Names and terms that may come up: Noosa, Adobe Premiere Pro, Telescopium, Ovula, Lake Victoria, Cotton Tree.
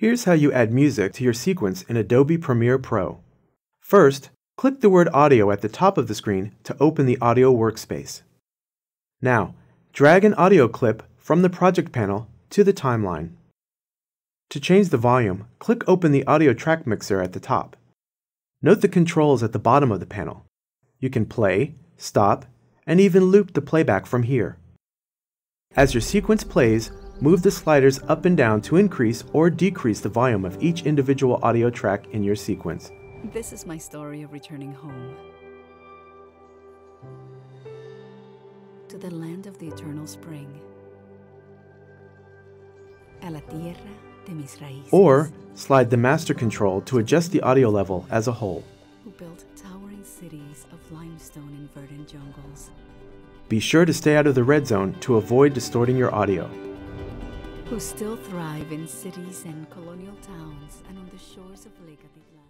Here's how you add music to your sequence in Adobe Premiere Pro. First, click the word Audio at the top of the screen to open the Audio workspace. Now, drag an audio clip from the Project panel to the timeline. To change the volume, click Open the Audio Track Mixer at the top. Note the controls at the bottom of the panel. You can play, stop, and even loop the playback from here. As your sequence plays, move the sliders up and down to increase or decrease the volume of each individual audio track in your sequence. This is my story of returning home to the land of the eternal spring, a la tierra de mis raíces. Or slide the master control to adjust the audio level as a whole. Who built towering cities of limestone in verdant jungles. Be sure to stay out of the red zone to avoid distorting your audio. Who still thrive in cities and colonial towns and on the shores of Lake Victoria.